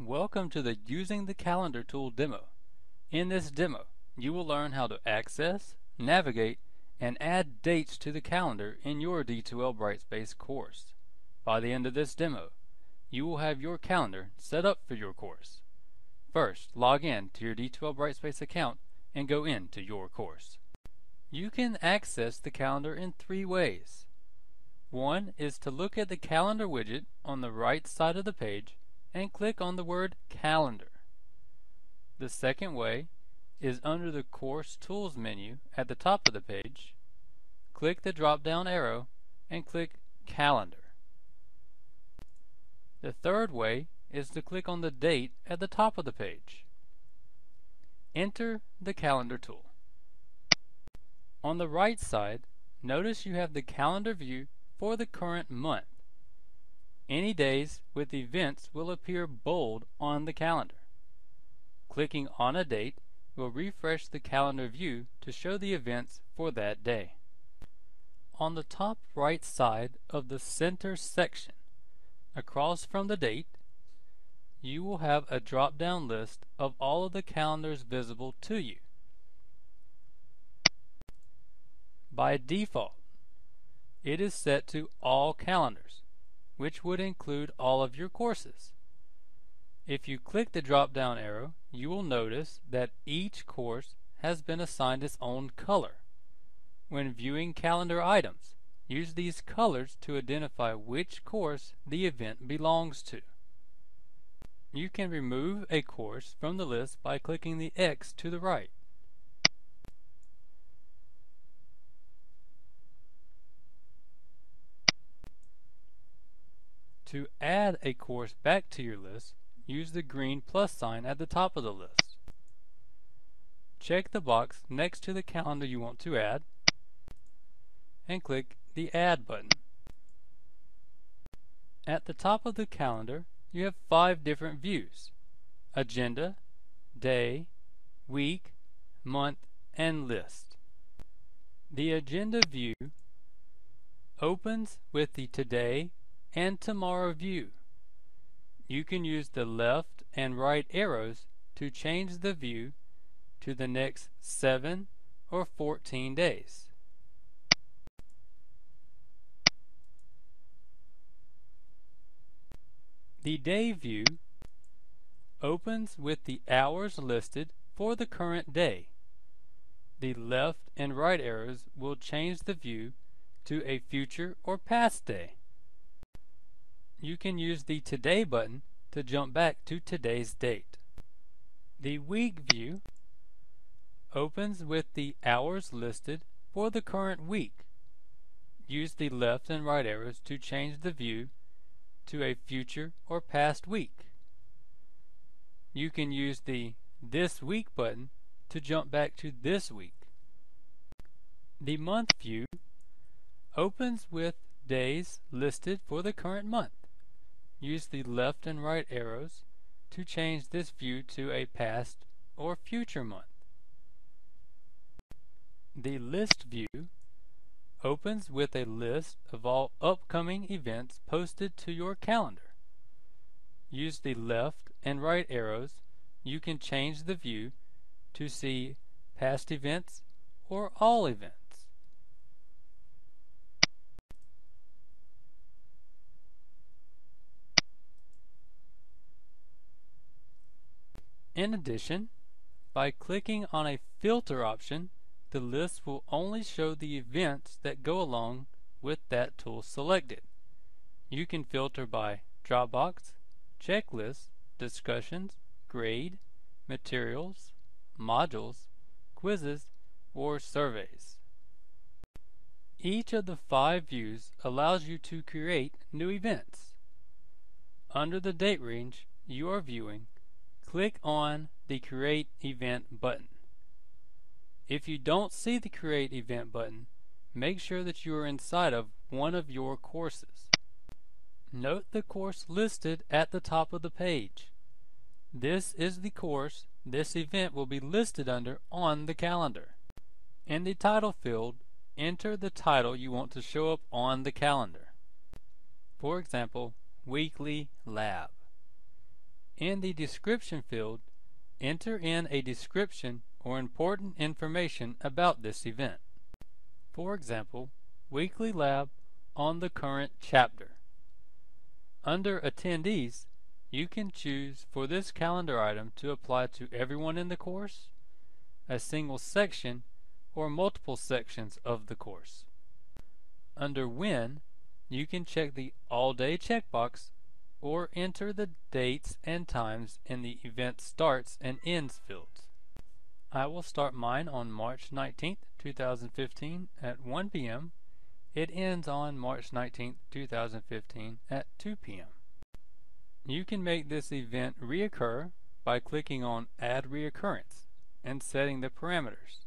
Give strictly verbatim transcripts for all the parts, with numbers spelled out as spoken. Welcome to the Using the Calendar Tool demo. In this demo, you will learn how to access, navigate, and add dates to the calendar in your D two L Brightspace course. By the end of this demo, you will have your calendar set up for your course. First, log in to your D two L Brightspace account and go into your course. You can access the calendar in three ways. One is to look at the calendar widget on the right side of the page and click on the word Calendar. The second way is under the Course Tools menu at the top of the page. Click the drop-down arrow and click Calendar. The third way is to click on the date at the top of the page. Enter the Calendar tool. On the right side, notice you have the calendar view for the current month. Any days with events will appear bold on the calendar. Clicking on a date will refresh the calendar view to show the events for that day. On the top right side of the center section, across from the date, you will have a drop-down list of all of the calendars visible to you. By default, it is set to all calendars, which would include all of your courses. If you click the drop-down arrow, you will notice that each course has been assigned its own color. When viewing calendar items, use these colors to identify which course the event belongs to. You can remove a course from the list by clicking the X to the right. To add a course back to your list, use the green plus sign at the top of the list. Check the box next to the calendar you want to add and click the Add button. At the top of the calendar, you have five different views: Agenda, Day, Week, Month, and List. The Agenda view opens with the Today and Tomorrow view. You can use the left and right arrows to change the view to the next seven or fourteen days. The Day view opens with the hours listed for the current day. The left and right arrows will change the view to a future or past day. You can use the Today button to jump back to today's date. The Week view opens with the hours listed for the current week. Use the left and right arrows to change the view to a future or past week. You can use the This Week button to jump back to this week. The Month view opens with days listed for the current month. Use the left and right arrows to change this view to a past or future month. The List view opens with a list of all upcoming events posted to your calendar. Use the left and right arrows. You can change the view to see past events or all events. In addition, by clicking on a filter option, the list will only show the events that go along with that tool selected. You can filter by Dropbox, Checklist, Discussions, Grade, Materials, Modules, Quizzes, or Surveys. Each of the five views allows you to create new events. Under the date range you are viewing, click on the Create Event button. If you don't see the Create Event button, make sure that you are inside of one of your courses. Note the course listed at the top of the page. This is the course this event will be listed under on the calendar. In the title field, enter the title you want to show up on the calendar. For example, Weekly Lab. In the description field, enter in a description or important information about this event. For example, Weekly Lab on the current chapter. Under Attendees, you can choose for this calendar item to apply to everyone in the course, a single section, or multiple sections of the course. Under When, you can check the All Day checkbox or enter the dates and times in the event starts and ends fields. I will start mine on March nineteenth, two thousand fifteen at one P M It ends on March nineteenth, two thousand fifteen at two P M You can make this event reoccur by clicking on Add Reoccurrence and setting the parameters.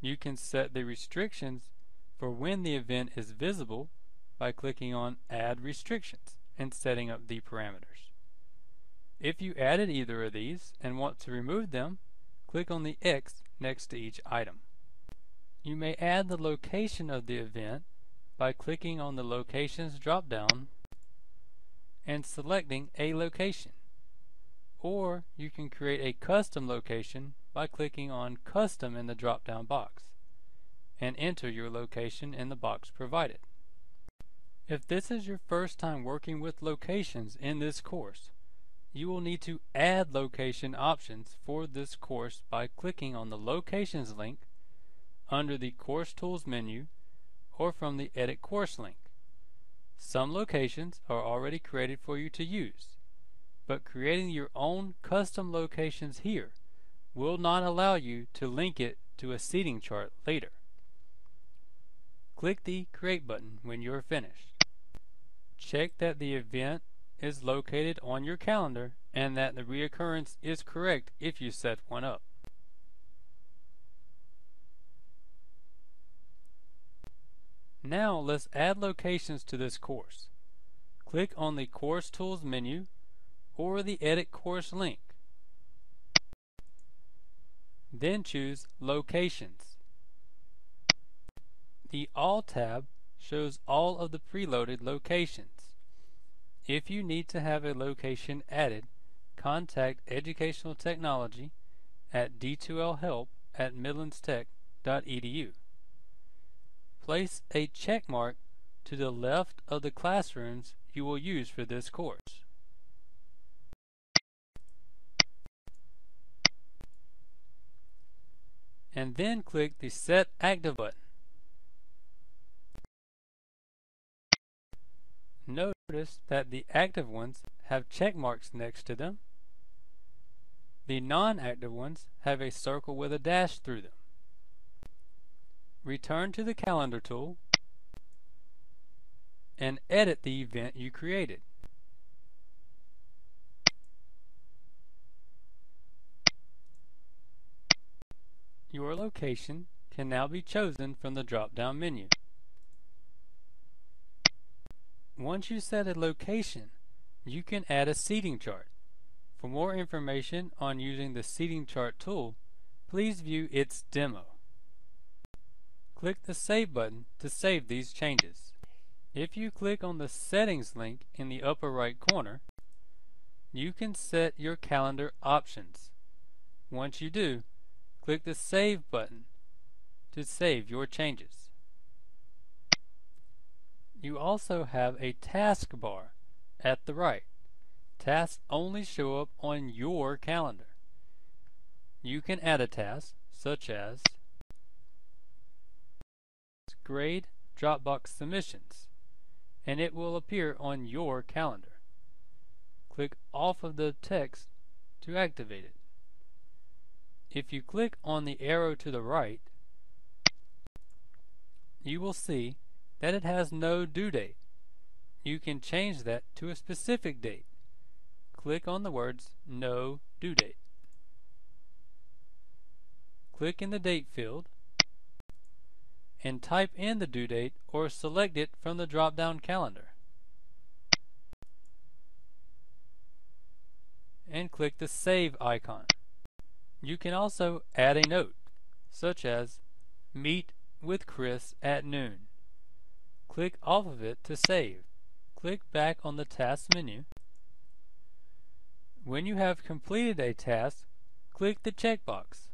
You can set the restrictions for when the event is visible by clicking on Add Restrictions and setting up the parameters. If you added either of these and want to remove them, click on the X next to each item. You may add the location of the event by clicking on the Locations drop-down and selecting a location. Or you can create a custom location by clicking on Custom in the drop-down box and enter your location in the box provided. If this is your first time working with locations in this course, you will need to add location options for this course by clicking on the Locations link under the Course Tools menu or from the Edit Course link. Some locations are already created for you to use, but creating your own custom locations here will not allow you to link it to a seating chart later. Click the Create button when you are finished. Check that the event is located on your calendar and that the reoccurrence is correct if you set one up. Now let's add locations to this course. Click on the Course Tools menu or the Edit Course link. Then choose Locations. The All tab shows all of the preloaded locations. If you need to have a location added, contact Educational Technology at D two L help at midlands tech dot E D U. Place a check mark to the left of the classrooms you will use for this course. And then click the Set Active button. Notice that the active ones have check marks next to them. The non-active ones have a circle with a dash through them. Return to the Calendar tool and edit the event you created. Your location can now be chosen from the drop-down menu. Once you set a location, you can add a seating chart. For more information on using the seating chart tool, please view its demo. Click the Save button to save these changes. If you click on the Settings link in the upper right corner, you can set your calendar options. Once you do, click the Save button to save your changes. You also have a taskbar at the right. Tasks only show up on your calendar. You can add a task such as Grade Dropbox Submissions, and it will appear on your calendar. Click off of the text to activate it. If you click on the arrow to the right, you will see that it has no due date. You can change that to a specific date. Click on the words No Due Date. Click in the Date field and type in the due date or select it from the drop-down calendar. And click the Save icon. You can also add a note, such as Meet with Chris at noon. Click off of it to save. Click back on the Tasks menu When you have completed a task, click the checkbox.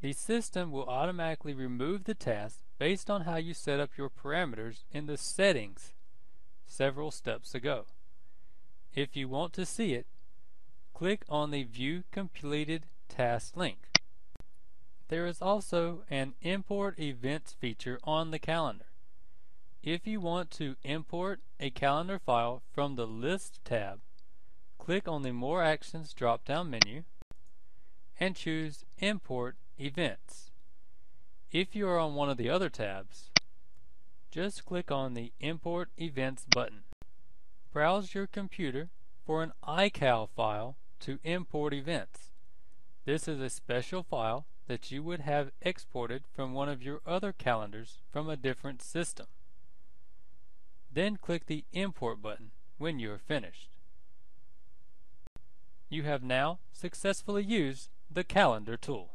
The system will automatically remove the task based on how you set up your parameters in the settings several steps ago. If you want to see it, click on the View Completed Task link. There is also an Import Events feature on the calendar. If you want to import a calendar file from the List tab, click on the More Actions drop-down menu and choose Import Events. If you are on one of the other tabs, just click on the Import Events button. Browse your computer for an iCal file to import events. This is a special file that you would have exported from one of your other calendars from a different system. Then click the Import button when you are finished. You have now successfully used the Calendar tool.